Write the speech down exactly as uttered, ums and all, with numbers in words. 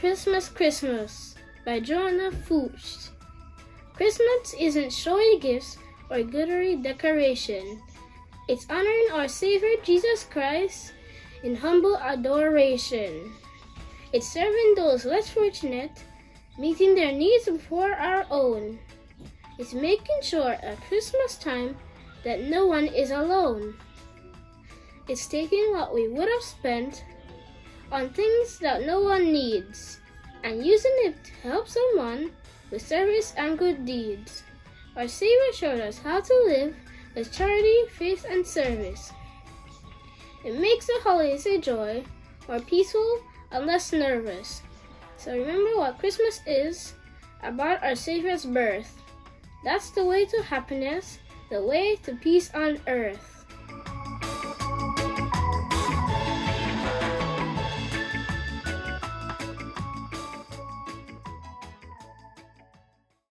Christmas Christmas by Joanna Fuchs. Christmas isn't showy gifts or glittery decoration. It's honoring our Savior Jesus Christ in humble adoration. It's serving those less fortunate, meeting their needs before our own. It's making sure at Christmas time that no one is alone. It's taking what we would have spent on things that no one needs and using it to help someone with service and good deeds. Our Savior showed us how to live with charity, faith, and service. It makes the holidays a joy, more peaceful and less nervous. So remember what Christmas is about: our Savior's birth. That's the way to happiness, the way to peace on earth.